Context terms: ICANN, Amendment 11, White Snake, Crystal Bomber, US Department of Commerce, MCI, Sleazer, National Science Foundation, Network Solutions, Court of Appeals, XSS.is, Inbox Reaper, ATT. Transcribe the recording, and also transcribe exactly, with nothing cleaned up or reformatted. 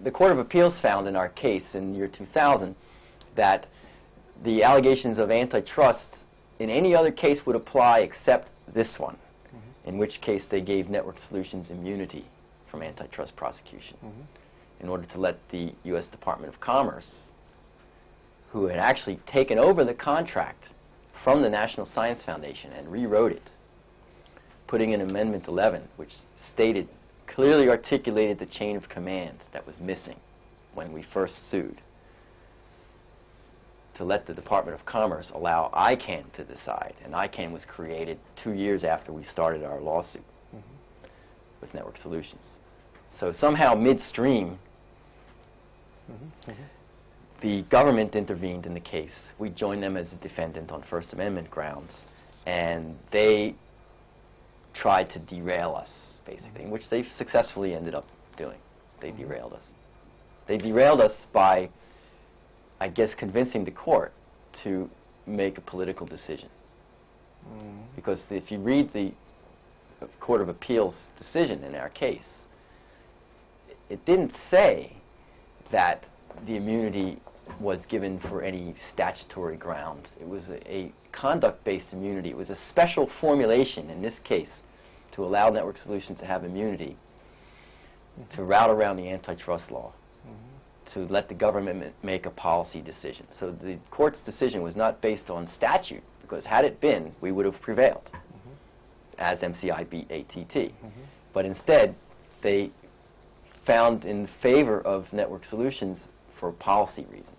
the Court of Appeals found in our case in year two thousand that the allegations of antitrust in any other case would apply except this one, mm-hmm. in which case they gave Network Solutions immunity from antitrust prosecution, mm-hmm. in order to let the U S Department of Commerce, who had actually taken over the contract from the National Science Foundation and rewrote it, putting in Amendment eleven, which stated, clearly articulated the chain of command that was missing when we first sued, to let the Department of Commerce allow ICANN to decide. And ICANN was created two years after we started our lawsuit, mm-hmm. with Network Solutions. So somehow midstream, mm-hmm. Mm-hmm. the government intervened in the case. We joined them as a defendant on First Amendment grounds, and they tried to derail us, basically, mm-hmm. which they successfully ended up doing. They mm-hmm. derailed us. They derailed us by, I guess, convincing the court to make a political decision. Mm-hmm. Because if you read the Court of Appeals decision in our case, it didn't say that the immunity was given for any statutory grounds. It was a, a conduct-based immunity. It was a special formulation in this case to allow Network Solutions to have immunity, mm-hmm. to route around the antitrust law, mm-hmm. to let the government make a policy decision. So the court's decision was not based on statute, because had it been, we would have prevailed, mm-hmm. as M C I beat A T T. Mm-hmm. But instead, they found in favor of Network Solutions for policy reasons.